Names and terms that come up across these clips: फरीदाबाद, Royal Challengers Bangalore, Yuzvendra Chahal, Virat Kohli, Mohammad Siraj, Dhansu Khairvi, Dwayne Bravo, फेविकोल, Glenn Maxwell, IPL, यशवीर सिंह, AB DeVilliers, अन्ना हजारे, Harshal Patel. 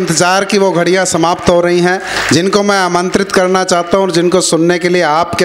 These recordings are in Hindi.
इंतज़ार की वो घड़ियां समाप्त हो रही हैं, जिनको मैं आमंत्रित करना चाहता हूं और जिनको सुनने के लिए आप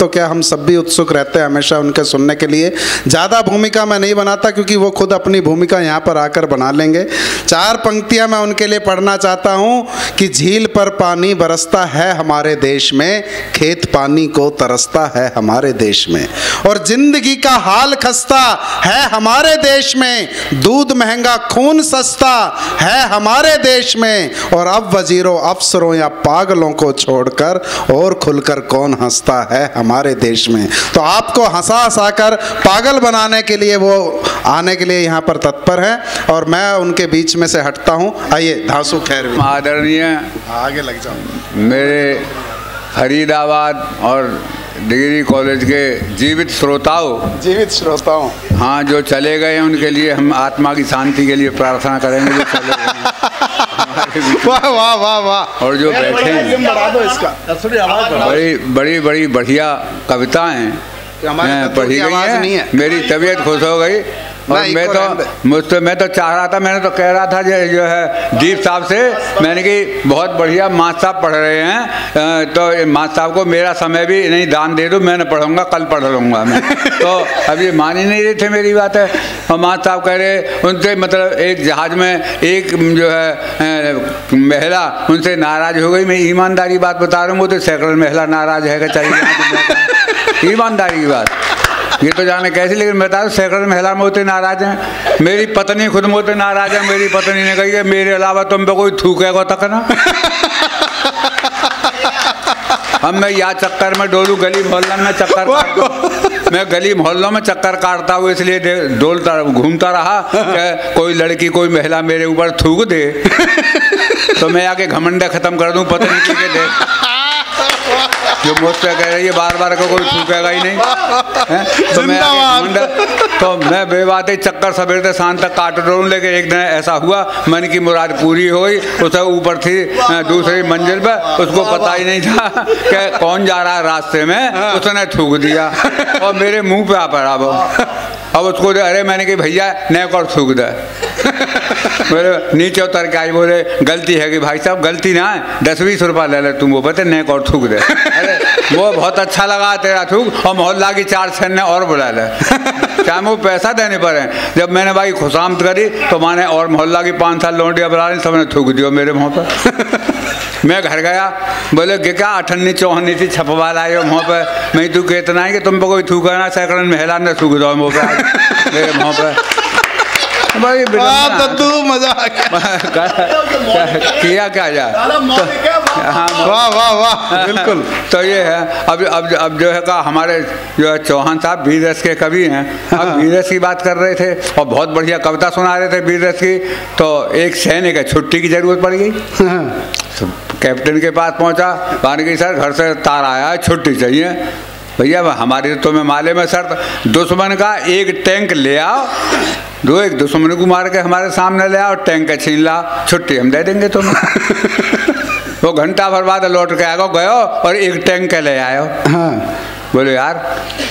तो क्या हम सब भी उत्सुक रहते हैं हमेशा उनके सुनने के लिए। ज़्यादा भूमिका मैं नहीं बनाता क्योंकि वो खुद अपनी भूमिका यहां पर आकर बना लेंगे। 4 पंक्तियां मैं उनके लिए पढ़ना चाहता हूँ कि झील पर पानी बरसता है हमारे देश में, खेत पानी को तरसता है हमारे देश में, और जिंदगी का हाल खस्ता है हमारे देश में, दूध महंगा खून सस्ता है हमारे देश में, और अब वजीरों अफसरों या पागलों को छोड़कर और खुलकर कौन हंसता है हमारे देश में। तो आपको हंसा हंसाकर पागल बनाने के लिए वो आने के लिए यहाँ पर तत्पर हैं और मैं उनके बीच में से हटता हूँ। आइए धांसू खैरवी। आदरणीय आगे लग जाओ मेरे फरीदाबाद और डिग्री कॉलेज के जीवित श्रोताओं, हाँ जो चले गए उनके लिए हम आत्मा की शांति के लिए प्रार्थना करेंगे। जो चले गए वाह वाह वाह वाह, और जो बैठे हैं बड़ी बढ़िया कविताएं पढ़ी गई हैं। मेरी तबीयत खुश हो गई और मैं तो चाह रहा था, मैंने तो कह रहा था जो है दीप साहब से, मैंने कि बहुत बढ़िया माँ साहब पढ़ रहे हैं तो माँ साहब को मेरा समय भी नहीं दान दे दो, मैं न पढ़ूंगा, कल पढ़ लूँगा मैं। तो अब ये मान ही नहीं रहे थे मेरी बात है। और माँ साहब कह रहे उनसे मतलब एक जहाज़ में एक जो है महिला उनसे नाराज़ हो गई। मैं ईमानदारी बात बता रहा हूँ, वो तो सैकड़ों महिला नाराज़ है चाहिए ईमानदारी की बात, ये तो जाने कैसे, लेकिन बता दो सैकड़ों महिला मोहते नाराज हैं। मेरी पत्नी खुद मोहते नाराज है। मेरी पत्नी ने कही है मेरे अलावा तुम पे कोई थूकेगा तक ना। हम मैं यहाँ चक्कर में डोलू, गली मोहल्ला में चक्कर मैं गली मोहल्लों में चक्कर काटता हूँ, इसलिए डोलता घूमता रहा कोई लड़की कोई महिला मेरे ऊपर थूक दे तो मैं आके घमंडे खत्म कर दूँ पत्नी के दे जो मुझसे कह रही है बार बार को कोई थूकेगा ही नहीं है? तो मैं बेबाते चक्कर सवेरे शाम तक काट डोलूँ, लेकिन एक दिन ऐसा हुआ मन की मुराद पूरी हो गई। उसे ऊपर थी दूसरी मंजिल पर, उसको पता ही नहीं था कि कौन जा रहा है रास्ते में, उसने थूक दिया और मेरे मुंह पे आ पड़ा वो। अब उसको अरे मैंने कि भैया नेक और थूक दे बोले नीचे उतर के आई, बोले गलती है कि भाई साहब गलती ना है, 10-20 रुपया ले ले तुम, वो पता नेक और थूक दे। अरे वो बहुत अच्छा लगा तेरा थूक, और मोहल्ला की 4 छन्ने और बुला ले चाहे वो पैसा देने पर है। जब मैंने भाई खुशामद करी तो माने और मोहल्ला की 5-7 लौंडिया बुला रही, सबने थूक दिया मेरे मुँह पर। मैं घर गया, बोले क्या 58-94 थी छपवा लाए हो मुँह पर, मैं तू कितना है कि तुम पर कोई थूका ना, सैकड़न महिला ने थूक दो मुँह पर मेरे मुँह पर। भाई तू मजा किया क्या यार, वाह वाह वाह बिल्कुल। तो ये है अब जो है का हमारे जो है चौहान साहब वीररस के कवि हैं। अब वीररस की बात कर रहे थे और बहुत बढ़िया कविता सुना रहे थे वीररस की, तो एक सैनिक है, छुट्टी की जरूरत पड़ गई, कैप्टन के पास पहुंचा, बारे की सर घर से तार आया है छुट्टी चाहिए। भैया हमारे तो मैं माले में सर, दुश्मन का एक टैंक ले आओ, एक दुश्मन को मार के हमारे सामने ले आओ, टैंक का छीन ला, छुट्टी हम दे देंगे तुम। वो घंटा भर बाद लौट के आगो गयो और एक टैंक के ले आयो। हाँ बोले यार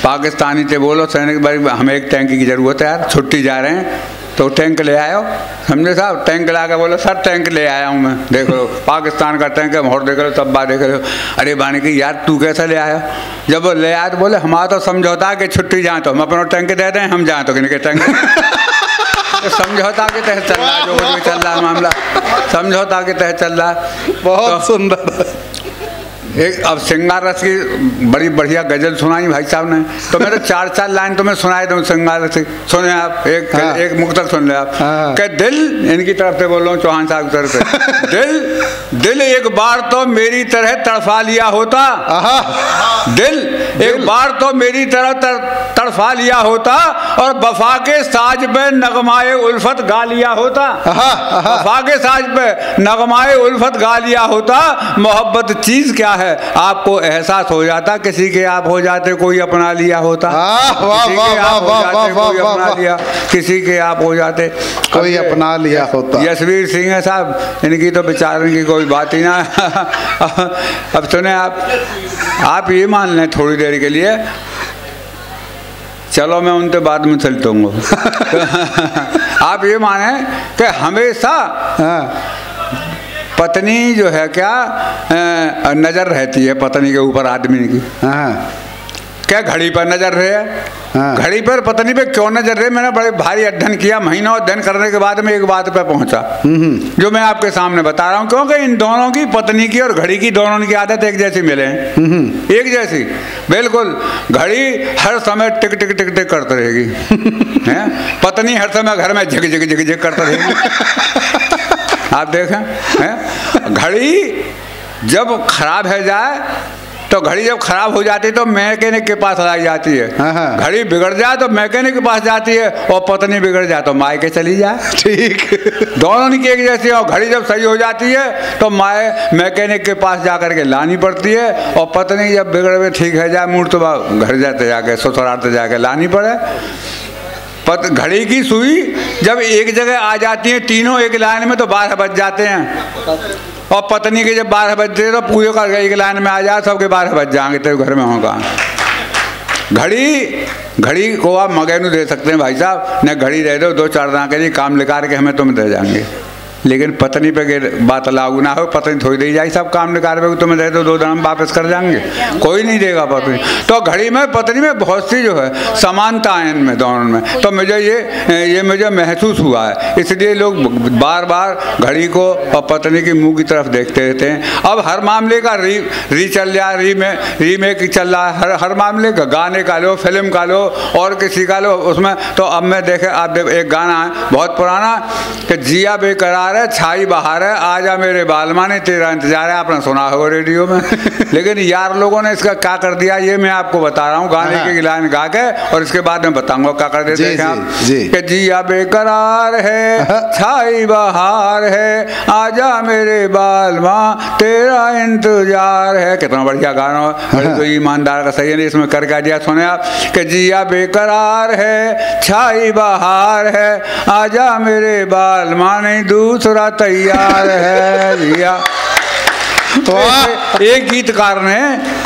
पाकिस्तानी से बोलो सैनिक भाई हमें एक टैंक की ज़रूरत है यार, छुट्टी जा रहे हैं, तो टैंक ले आयो। समझे साहब टैंक ला के बोलो सर टैंक ले आया हूँ मैं, देख लो पाकिस्तान का टैंक है, मोहर देख लो तब्बा देख लो। अरे बानी की यार तू कैसा ले आया? जब वो ले आया तो बोले हमारा तो समझौता है कि छुट्टी जाए तो हम अपना टैंक दे दें, हम जाए तो किनके टैंक समझौता के तहत चल रहा है, जो कुछ भी चल रहा है मामला समझौता के तहत चल रहा है। बहुत सुंदर एक अब श्रृंगार रस की बड़ी बढ़िया गज़ल सुनाई भाई साहब ने, तो मैं तो 4-4 लाइन तो मैं सुनाए दूँ श्रृंगार रस की, सुने आप एक हाँ। एक मुक्तक सुन ले आप हाँ। के दिल इनकी तरफ से बोल रहा हूँ चौहान साहब की तरफ से दिल एक बार तो मेरी तरह तड़फा लिया होता, दिल एक बार तो मेरी तरह तड़फा लिया होता, और वफा के साज पे नगमाए उल्फत गा लिया होता, वफा के साज पे नगमाए उल्फत गा लिया होता, मोहब्बत चीज़ क्या है आपको एहसास हो जाता, किसी के आप हो जाते कोई अपना लिया होता, किसी के आप हो जाते कोई अपना लिया होता। यशवीर सिंह साहब इनकी तो बेचारे की कोई बात ही ना। अब सुने आप ये मान लें थोड़ी देर के लिए, चलो मैं उनसे बाद में चलता हूँ। आप ये माने कि हमेशा पत्नी जो है क्या नज़र रहती है पत्नी के ऊपर आदमी की। हाँ, क्या घड़ी पर नज़र रहे, घड़ी पर पत्नी पे क्यों नज़र रहे। मैंने बड़े भारी अध्ययन किया, महीनों अध्ययन करने के बाद मैं एक बात पे पहुंचा जो मैं आपके सामने बता रहा हूँ, क्योंकि इन दोनों की, पत्नी की और घड़ी की, दोनों की आदत एक जैसी मिले हैं, एक जैसी बिल्कुल। घड़ी हर समय टिक टिक टिक टिक करती रहेगी पत्नी हर समय घर में झिक झिक झिक झिक करती रहेगी। आप देखें, घड़ी जब खराब है जाए तो घड़ी जब खराब हो जाती है तो मैकेनिक के पास लाई जाती है, घड़ी बिगड़ जाए तो मैकेनिक के पास जाती है, और पत्नी बिगड़ जाए तो मायके चली जाए। ठीक, दोनों की एक जैसी। और घड़ी जब सही हो जाती है तो मैकेनिक के पास जाकर के लानी पड़ती है, और पत्नी जब बिगड़ हुए ठीक है जाए मूड तो घर जाते जाके ससुराल जाके लानी पड़े। घड़ी की सुई जब एक जगह आ जाती है तीनों एक लाइन में तो 12 बज जाते हैं, और पत्नी के जब 12 बजते हैं तो पूरे का एक लाइन में आ जाए, सबके 12 बज जाएंगे तेरे घर में होगा। घड़ी को आप मगैनू दे सकते हैं, भाई साहब न घड़ी दे दो, 2-4 दान के लिए काम निकाल के हमें तुम दे जाएंगे, लेकिन पत्नी पे बात लागू ना हो। पत्नी थोड़ी दे जाए सब काम निकार पे, तुम्हें दे दो 2 दाम वापस कर जाएंगे, कोई नहीं देगा पत्नी। तो घड़ी में पत्नी में बहुत सी जो है समानता है इनमें दोनों में, तो मुझे ये मुझे महसूस हुआ है, इसलिए लोग बार बार घड़ी को और पत्नी की मुँह की तरफ देखते रहते हैं। अब हर मामले का री चल रहा है, रीमेक चल रहा है, हर मामले का, गाने का लो, फिल्म का लो, और किसी का लो, उसमें तो अब मैं देखे आप एक गाना है बहुत पुराना कि जिया बेकरार छाई बहार है आजा मेरे बालमा ने तेरा इंतजार है, आपने सुना होगा रेडियो में लेकिन यार लोगों ने इसका क्या कर दिया, ये मैं आपको बता रहा हूँ। गाने की लाइन गा के और इसके बाद में बताऊंगा क्या कर देते हैं आप कि जिया बेकरार है छाई बहार है आजा मेरे बालमा तेरा इंतजार है। कितना बढ़िया गाना है, तो ईमानदार का सही है, इसमें कर क्या दिया सुने आप कि जिया बेकरार है छाई बहार है आजा मेरे बालमा नहीं दूध दूसरा तैयार है भैया। तो एक गीतकार ने,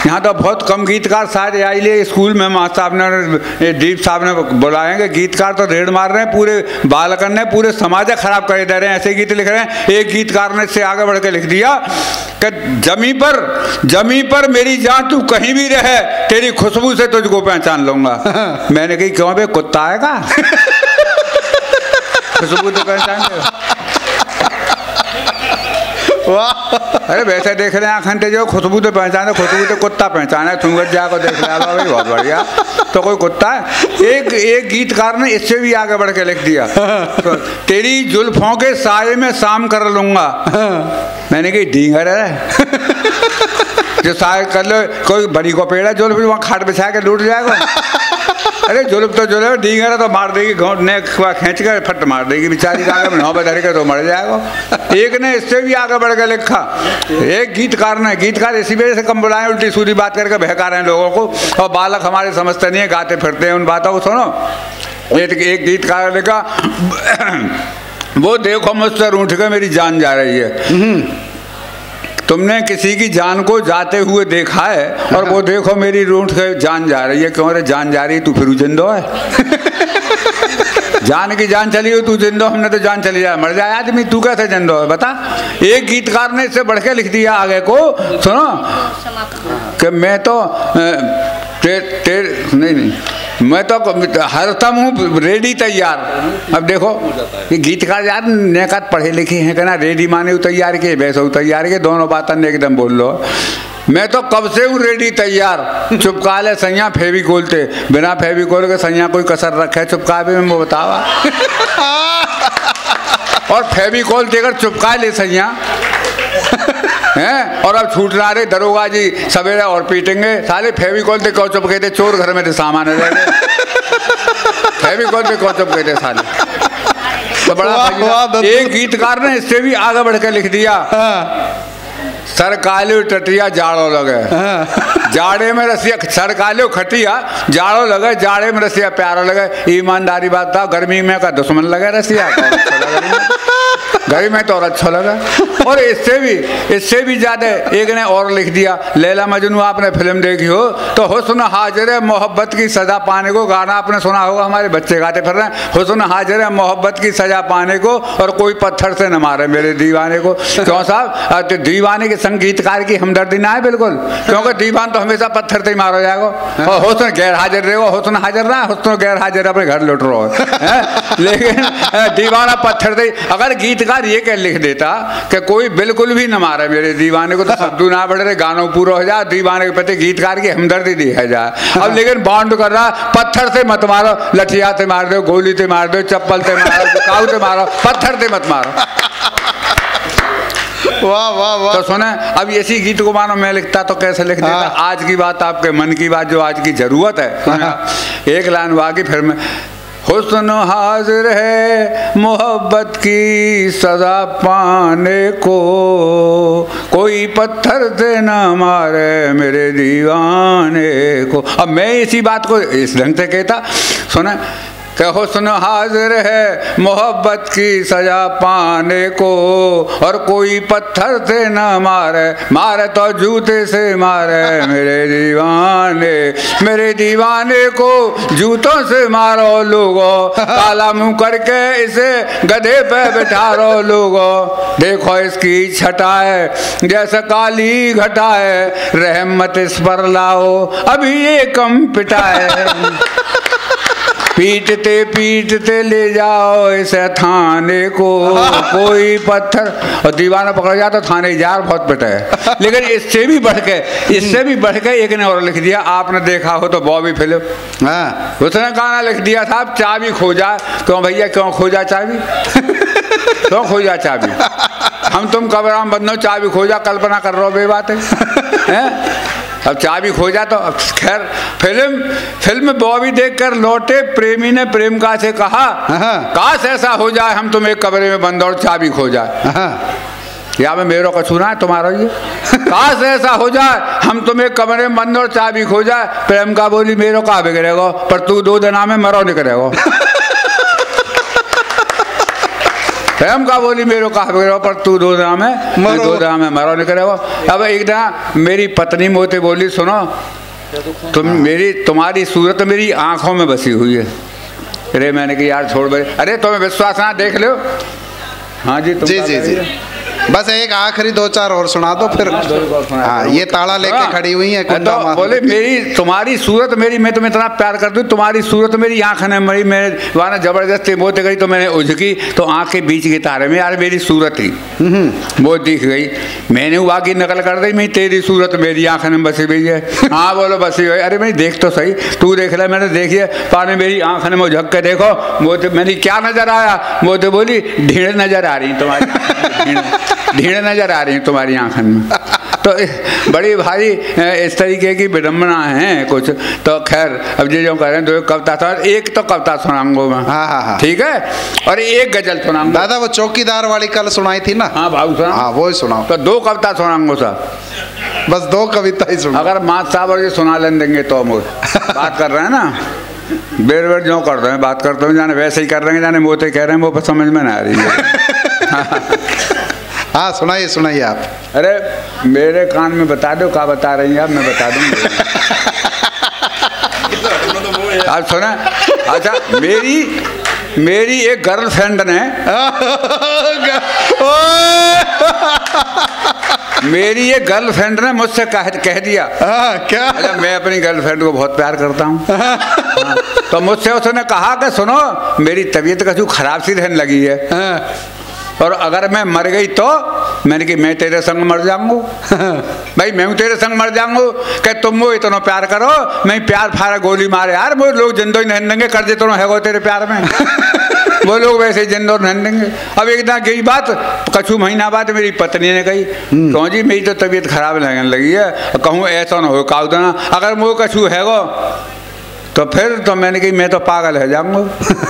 यहाँ तो बहुत कम गीतकार शायद आई लिए स्कूल में मास्टर साहब ने दीप साहब ने बुलाएंगे, गीतकार तो रेड मार रहे हैं, पूरे बालकन ने पूरे समाज खराब कर दे रहे हैं, ऐसे गीत लिख रहे हैं। एक गीतकार ने इससे आगे बढ़ के लिख दिया कि जमी पर मेरी जान तू कहीं भी रहे तेरी खुशबू से तुझको पहचान लूंगा। मैंने कही क्यों बे कुत्ता आएगा खुशबू तो पहचान। अरे वैसे देख रहे हैं आखंड जो खुशबू तो पहचाने, खुशबू तो कुत्ता पहचाना है, तुम जा को देख रहा भाई बहुत बढ़िया तो कोई कुत्ता है। एक गीतकार ने इससे भी आगे बढ़ के लिख दिया तो, तेरी जुल्फों के साये में शाम कर लूंगा। मैंने कही डींगर है जो साय कर लो, कोई बड़ी को पेड़ है जुल्फ वहाँ खाट बिछा के लूट जाएगा। अरे जुल्फ तो जुल्फ, डींगर है तो मार देगी, घोंट ने खींच कर फट मार देगी बेचारी, आगे नौबत धर के तो मर जाएगा। एक ने इससे भी आगे बढ़ के लिखा, एक गीतकार ने, गीतकार इसी वजह से कम बुलाएं, उल्टी सूरी बात करके बहका रहे हैं लोगों को, और बालक हमारे समझते नहीं है, गाते फिरते हैं उन बातों को। सुनो, एक गीतकार ने लिखा वो देखो मुझसे रूठ के मेरी जान जा रही है, तुमने किसी की जान को जाते हुए देखा है, और वो देखो मेरी रूठ के जान जा रही है, क्यों रे जान जा रही है, तू फिर जिंदो है जान की जान चली हो तू जिंदो, हमने तो जान चली जाए मर जाए आदमी, तू कैसे जिंदो है बता। एक गीतकार ने इससे बढ़ के लिख दिया आगे को, सुनो कि मैं तो नहीं मैं तो हरदम हूँ रेडी तैयार। अब देखो ये गीतकार यार नेकत पढ़े लिखे हैं, कहना रेडी माने वो तैयार के वैसे वो तैयार के, दोनों बातों ने एकदम बोल लो। मैं तो कब से हूँ रेडी तैयार, चुपका ले सैया फेविकोल ते, बिना फेविकोल के सैया कोई कसर रखे चुपकावे में वो बतावा और फेविकोल देकर चुपका ले सैया हैं, और अब छूट रहा रे दरोगा जी सवेरे और पीटेंगे, साले फेविकोल से क्यों चुपके थे, चोर घर में थे सामान है फेविकोल से क्यों चुपके थे साले। तो बड़ा एक गीतकार ने इससे भी आगे बढ़ के लिख दिया, सर कालो टटिया जाड़ो लगे जाड़े में रसिया, सर कालो खटिया जाड़ो लगे जाड़े में रसिया प्यारो लगे। ईमानदारी बात था, गर्मी में का दुश्मन लगे रसिया गई मैं तो और अच्छा लगा। और इससे भी ज़्यादा एक ने और लिख दिया, लैला मजनू आपने फिल्म देखी हो तो हुस्न हाजरे मोहब्बत की सज़ा पाने को, गाना आपने सुना होगा, हमारे बच्चे गाते फिर रहे हैं, हुस्न हाजरे मोहब्बत की सज़ा पाने को और कोई पत्थर से न मारे मेरे दीवाने को। क्यों साहब, तो दीवाने के संगीतकार की हमदर्दी ना है बिल्कुल, क्योंकि दीवान तो हमेशा पत्थर से ही मारो जाएगा। और हुस्न गैर हाजिर रहेगा, हुस्न हाजिर रहा, हुस्न गैर हाजिर अपने घर लुट रहो, लेकिन दीवाना पत्थर से। अगर गीतकार ये कह लिख देता कि कोई बिल्कुल भी न मारे मेरे दीवाने को तो शब्दू ना बढ़ रहे, गानों पूरा हो जाए, दीवाने के प्रति गीतकार की हमदर्दी दी है जाए। अब लेकिन बाउंड कर रहा, पत्थर से मत मारो, लठिया से मार दो, गोली से मार दो, चप्पल से मारो, काऊ से मारो, पत्थर से मत मारो। वाह वाह वाह। तो सुने, अब इसी गीत को मानो मैं लिखता तो कैसे लिख देता। आज की बात, आपके मन की बात, जो आज की जरूरत है। एक लाइन वाकई फिर में, हुस्न हाजिर है मोहब्बत की सज़ा पाने को, कोई पत्थर से न मारे मेरे दीवाने को। अब मैं इसी बात को इस ढंग से कहता, सुना कि हुस्न हाजिर है मोहब्बत की सजा पाने को और कोई पत्थर से न मारे, मारे तो जूते से मारे मेरे दीवाने को जूतों से मारो लोगो, काला मुँह करके इसे गधे पे बिठा रो लोगो, देखो इसकी छटाए जैसे काली घटाए, रहमत इस पर लाओ अभी ये कम पिटाए, पीटते पीटते ले जाओ इसे थाने को, कोई पत्थर। और दीवाना पकड़ जाता थाने यार बहुत पिटा है। लेकिन इससे भी बढ़ के एक ने और लिख दिया, आपने देखा हो तो बॉबी फिल्म, हाँ, उसने गाना लिख दिया साहब, चाबी खोजा। क्यों भैया क्यों खोजा चाबी? क्यों खोजा चाबी? हम तुम कबराम बंदो चाबी खोजा, कल्पना कर रहे हो बे बातें। अब चाबी खोजा तो खैर फिल्म बॉबी देखकर लौटे प्रेमी ने प्रेमिका से कहा, काश ऐसा हो जाए हम तुम एक कमरे में बंद और चाबी खो जाए। या मैं मेरो कसूर है तुम्हारा ये? काश ऐसा हो जाए हम तुम एक कमरे में बंद और चाबी खो जाए। प्रेमिका बोली, मेरो का बिगड़ेगा पर तू दो दिना में मरो निकलेगा। प्रेम का बोली, मेरो कहा बिगड़ो पर तू दो दाम में मरो निकलेगा। अब एक दिन मेरी पत्नी मोते बोली, सुनो तुम तुम्हारी सूरत मेरी आंखों में बसी हुई है। अरे मैंने कहा यार छोड़ भाई। अरे तुम्हें विश्वास ना, देख लो। हाँ जी जी जी जी, बस एक आखिरी दो चार और सुना दो फिर। हाँ, ये ताला लेके खड़ी हुई है। तो बोले, मेरी तुम्हारी सूरत मेरी, मैं तुम्हें इतना प्यार करती हूँ, तुम्हारी सूरत मेरी आँखें ने मरी, मैंने वहाँ जबरदस्ती मोते गई तो मैंने उझकी तो आँख के बीच के तारे में यार मेरी सूरत ही वो दिख गई। मैंने वो आगे नकल कर दी, मैं तेरी सूरत मेरी आँखें में बसी हुई है। हाँ बोलो बसी हुई। अरे मैं देख तो सही, तू देख ले, मैंने देखी है पानी मेरी आँख ने, झक के देखो मोते, मैंने क्या नजर आया? मोते बोली, ढीड़ नजर आ रही तुम्हारी, ढीड़ नजर आ रही है तुम्हारी आंखन में। तो बड़ी भारी इस तरीके की विडम्बना है कुछ। तो खैर अब जी जो कह रहे हैं, दो कविता सुना, एक तो कविता सुनाऊंगा मैं। हाँ हाँ हाँ ठीक है। और एक गजल सुनाऊंगा। दादा वो चौकीदार वाली कल सुनाई थी ना? हाँ बाबू सुना। हाँ वो ही सुनाओ। तो दो कविता सुनाऊंगा साहब, बस दो कविता ही सुना। अगर मात साहब और ये सुना लेन देंगे तो हम बात कर रहे हैं ना, बेर बेर जो कर रहे हैं बात करते हैं, जाने वैसे ही कर रहे हैं, जाने मोते कह रहे हैं वो समझ में ना आ रही है। हाँ सुनाइए सुनाइए आप। अरे मेरे कान में बता दो, क्या बता रही हैं आप? मैं बता दूँगा। आप सुना। अच्छा, मेरी एक गर्लफ्रेंड ने मुझसे कह दिया। क्या? अरे मैं अपनी गर्लफ्रेंड को बहुत प्यार करता हूँ। तो मुझसे उसने कहा कि सुनो, मेरी तबीयत कुछ खराब सी रहने लगी है और अगर मैं मर गई तो, मैंने कि मैं तेरे संग मर जाऊंगा। भाई मैं हूँ तेरे संग मर जाऊंगा कि तुम वो इतना प्यार करो, मैं प्यार फारा गोली मारे यार, वो लोग जिंदो ही नहीं देंगे, कर देते है तेरे प्यार में। वो लोग वैसे ही जिंदो नहीं देंगे। अब एक दिन गई बात, कछु महीना बाद मेरी पत्नी ने कही, क्यों जी मेरी तो तबीयत खराब लगने लगी है, कहूँ ऐसा ना हो, कहूँ अगर वो कछु है तो फिर तो मैंने कही मैं तो पागल है जाऊँगा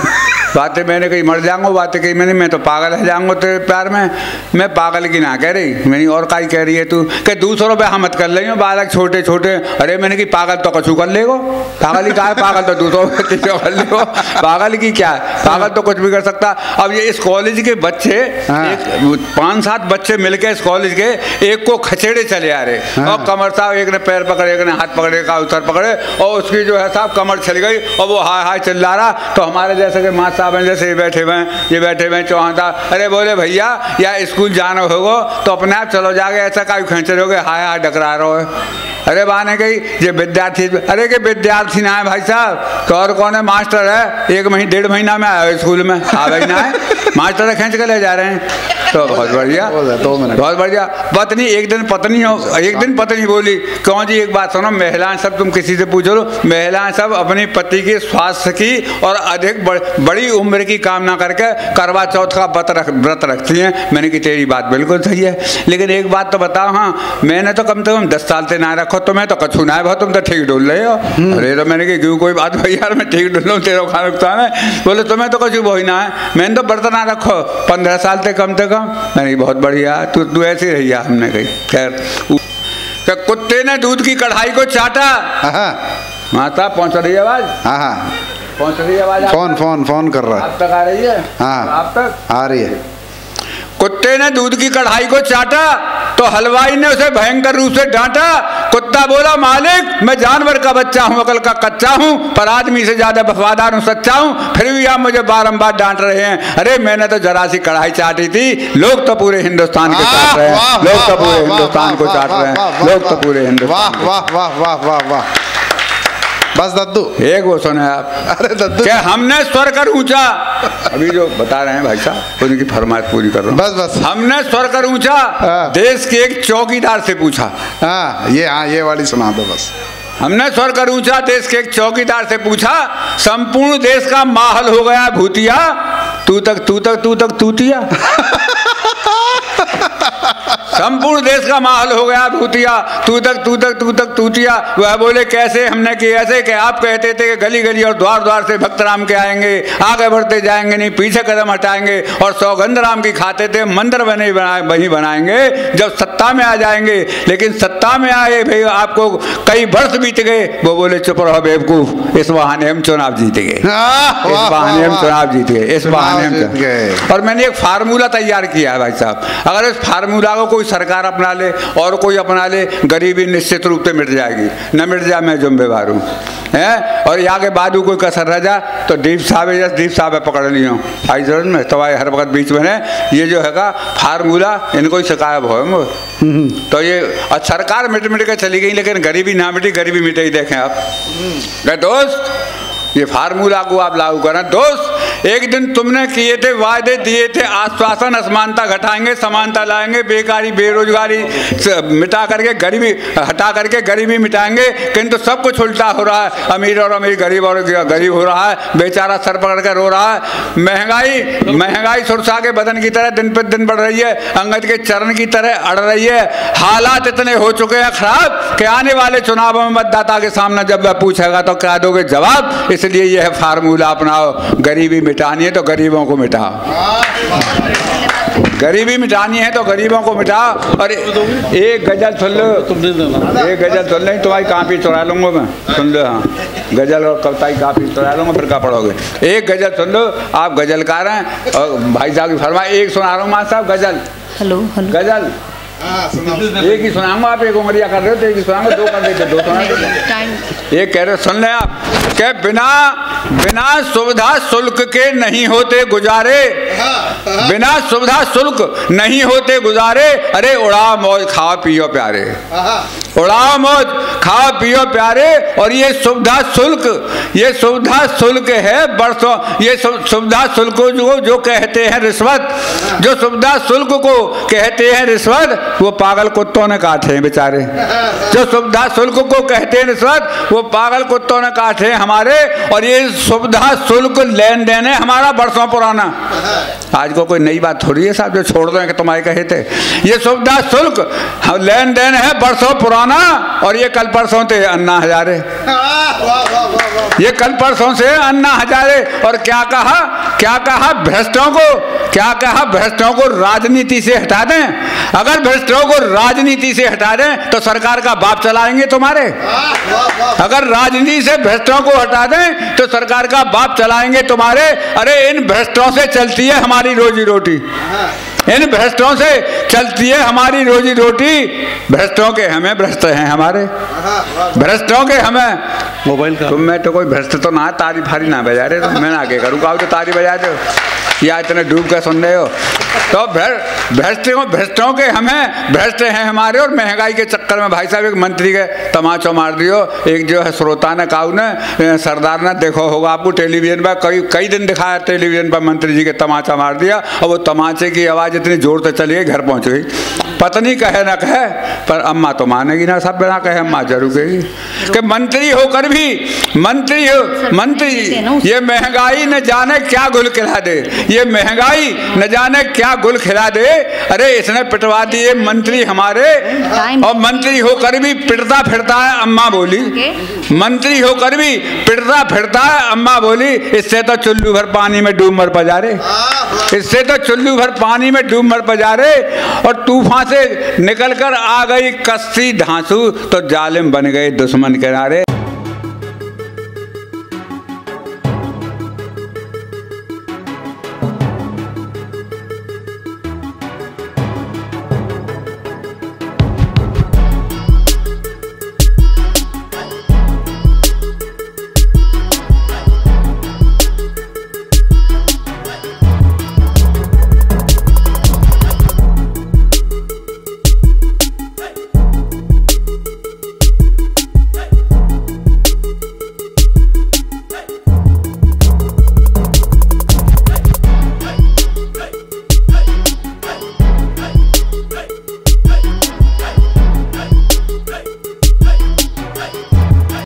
बातें मैंने कही मर जाऊँगा बातें कही मैंने मैं तो पागल है जाऊँगा तेरे प्यार में। मैं पागल की ना कह रही मैंने और काई कह रही है तू कह दूसरों पे हमत कर ले बालक छोटे छोटे। अरे मैंने कही पागल तो कछु कर लेगो पागल ही कहा है पागल तो दूसरों पे कर लेगो पागल की क्या है पागल तो कुछ भी कर सकता। अब ये इस कॉलेज के बच्चे 5-7 बच्चे मिलके इस कॉलेज के एक को खचेड़े चले आ रहे और कमर साहब एक ने पैर पकड़े एक ने हाथ पकड़े का उतर पकड़े और उसकी जो है साहब कमर चल गई और वो हाय हाय चिल्ला रहा। तो हमारे जैसे कि माँ साहब हैं जैसे ये बैठे हुए चौहान साहब अरे बोले भैया या स्कूल जाना होगा तो अपने आप चलो जाके ऐसा का खींच रहे हो गए हाय हाय डकरा रहे हो। अरे बाने गई ये विद्यार्थी अरे के विद्यार्थी ना है भाई साहब तो और कौन है मास्टर है 1-1.5 महीना में आया हो स्कूल में हाँ भाई ना है मास्टर है खींच के ले जा रहे हैं। तो बहुत बढ़िया बहुत बढ़िया। पत्नी एक दिन पत्नी बोली क्यों जी एक बात सुनो महिलाएं सब तुम किसी से पूछ लो महिलाएं सब अपने पति के स्वास्थ्य की और अधिक बड़ी उम्र की कामना करके करवा चौथ का व्रत रखती हैं। मैंने कही तेरी बात बिल्कुल सही है लेकिन एक बात तो बताओ हाँ मैंने तो कम से कम 10 साल से ना रखो तुम्हें तो कछु ना है तुम तो ठीक डोल रहे हो। अरे तो मैंने कही क्यों कोई बात भाई यार मैं ठीक डोल रहा हूँ तेरा खाना नुकसान है। बोले तुम्हें तो कछु वही ना है मैंने तो व्रत ना रखो 15 साल से कम तक। मैंने बहुत बढ़िया तू ऐसी रही है। हमने कही खैर कुत्ते ने दूध की कढ़ाई को चाटा। माता पहुंच रही आवाज फोन कर रहा है आप तक आ रही है आप तक आ रही है। कुत्ते ने दूध की कढ़ाई को चाटा तो हलवाई ने उसे भयंकर रूप से डांटा। कुत्ता बोला मालिक मैं जानवर का बच्चा हूँ अकल का कच्चा हूँ पर आदमी से ज्यादा वफादार हूँ सच्चा हूँ फिर भी आप मुझे बारंबार डांट रहे हैं। अरे मैंने तो जरा सी कढ़ाई चाटी थी लोग तो पूरे हिंदुस्तान को चाट रहे हैं लोग तो पूरे हिंदुस्तान को चाट रहे हैं लोग तो पूरे हिंदुस्तान। वाह वाह वाह वाह वाह बस दद्दू एक वो सुने आप। अरे दद्दू क्या हमने स्वर कर ऊंचा अभी जो बता रहे हैं भाई साहब उनकी फरमाइश पूरी कर रहा हूं बस हमने स्वर कर ऊंचा देश के एक चौकीदार से पूछा। हाँ ये वाली सुना दो बस। हमने स्वर कर ऊंचा देश के एक चौकीदार से पूछा संपूर्ण देश का माहौल हो गया भूतिया तू तक तूतिया संपूर्ण देश का माहौल हो गया भूतिया तू तक तूतिया। वह बोले कैसे हमने कि ऐसे कि आप कहते थे कि गली गली और द्वार द्वार से भक्त राम के आएंगे आगे बढ़ते जाएंगे नहीं पीछे कदम हटाएंगे और सौगंध राम की खाते थे मंदिर बने वहीं बनाएंगे जब सत्ता में आ जाएंगे। लेकिन सत्ता में आए भाई आपको कई वर्ष बीत गए। वो बोले चुप रहो बेवकूफ इस बहाने हम चुनाव जीत गए और मैंने एक फार्मूला तैयार किया है भाई साहब अगर इस फार्मूला को कोई सरकार अपना ले और कोई अपना ले गरीबी निश्चित रूप से मिट जाएगी न मिट जाए मैं जुम्मेवार हूँ है। और यहाँ के बादू कोई कसर रह जा तो डीप साहब पकड़ लिया भाई जरूर में तो भाई हर वक्त बीच में है ये जो है का फार्मूला इनको ही शिकायत हो तो ये और सरकार मिट के चली गई लेकिन गरीबी ना मिटी गरीबी मिटे ही देखें आप। दोस्त ये फार्मूला को आप लागू करना। दोस्त एक दिन तुमने किए थे वादे दिए थे आश्वासन असमानता घटाएंगे समानता लाएंगे बेकारी बेरोजगारी मिटा करके गरीबी हटा करके गरीबी मिटाएंगे किंतु सब कुछ उल्टा हो रहा है अमीर और अमीर गरीब और गरीब हो रहा है बेचारा सर पकड़ कर रो रहा है। महंगाई सुरसा के बदन की तरह दिन पर दिन बढ़ रही है अंगद के चरण की तरह अड़ रही है। हालात इतने हो चुके हैं खराब कि आने वाले चुनावों में मतदाता के सामने जब वह पूछेगा तो क्या दोगे जवाब। इसलिए यह फार्मूला अपनाओ गरीबी मिटानी है तो गरीबों को मिटाओ गरीबी मिटानी है तो गरीबों को मिटाओ। और एक गजल सुन लो एक गजल सुन लें तुम्हारी कापी चुरा लूंगा मैं सुन लो हाँ गजल और कविता की कापी चुरा लूंगा फिर क्या पढ़ोगे। एक गजल सुन लो आप गजलकार हैं और भाई साहब की फरमा एक सुना रहा हूँ माँ साहब गजल हेलो गजल एक ही सुनाऊंगा आप एक उंगलियाँ कर रहे हो तो एक ही सुनाऊंगा दो कर देते दो सुना एक कह रहे सुन लें आप क्या बिना सुविधा शुल्क के नहीं होते गुजारे बिना सुविधा शुल्क नहीं होते गुजारे। अरे उड़ाओ मौज खाओ पियो प्यारे उड़ाओ मौज खाओ पियो प्यारे। और ये सुविधा शुल्क है बरसों ये सुविधा शुल्क जो कहते हैं रिश्वत जो सुविधा शुल्क को कहते हैं रिश्वत वो पागल कुत्तों ने काटे हैं बेचारे जो सुविधा शुल्क को कहते हैं रिश्वत वो पागल कुत्तों ने काटे हैं हमारे। और ये सुविधा शुल्क लेन देन है हमारा बरसों पुराना आज को कोई नई बात थोड़ी है साहब जो छोड़ दो तुम्हारे कहे थे। ये सुविधा शुल्क लेन देन है बरसों पुराना और ये कल परसों थे अन्ना हजारे। ये कल परसों से अन्ना हजारे और क्या कहा भ्रष्टों को, क्या कहा भ्रष्टों को राजनीति से हटा दें। अगर भ्रष्टों को राजनीति से हटा दें तो सरकार का बाप चलाएंगे तुम्हारे। अगर राजनीति से भ्रष्टों को हटा दें तो सरकार का बाप चलाएंगे तुम्हारे। अरे इन भ्रष्टों से चलती है हमारी रोजी रोटी, इन भ्रष्टों से चलती है हमारी रोजी रोटी। भ्रष्टों के हमें, भ्रष्ट हैं हमारे, भ्रष्टों के हमें। मोबाइल का तुम मैं तो कोई भ्रष्ट तो ना, तारी फारी ना बजा रहे तो मैं ना आगे करूँगा तो तारी बजा दो या इतने डूब के सुन रहे हो तो भ्रष्टों के हमें, भ्रष्ट हैं हमारे। और महंगाई के चक्कर में भाई साहब एक मंत्री के तमाचो मार दियो। एक जो है श्रोता ने काऊ ने सरदार ने देखो होगा आपको टेलीविजन पर, कई कई दिन दिखाया टेलीविजन पर मंत्री जी के तमाचा मार दिया। और वो तमाचे की आवाज़ इतनी जोर से चली गई घर पहुँच गई। पत्नी कहे ना कहे पर अम्मा तो मानेगी ना, सब ना कहे अम्मा जरूर कहेगी कि मंत्री होकर भी मंत्री ये महंगाई न जाने क्या गुल खिला दे, ये महंगाई न जाने क्या गुल खिला दे। अरे इसने पिटवा दिए मंत्री हमारे, और मंत्री होकर भी पिटता फिरता है अम्मा बोली, मंत्री होकर भी पिटता फिरता है अम्मा बोली। इससे तो चुल्लू भर पानी में डूब मर पजा रहे, इससे तो चुल्लू भर पानी में डूब मर पजा रहे। और तूफान से निकलकर आ गई कश्ती धांसू तो जालिम बन गए दुश्मन किनारे।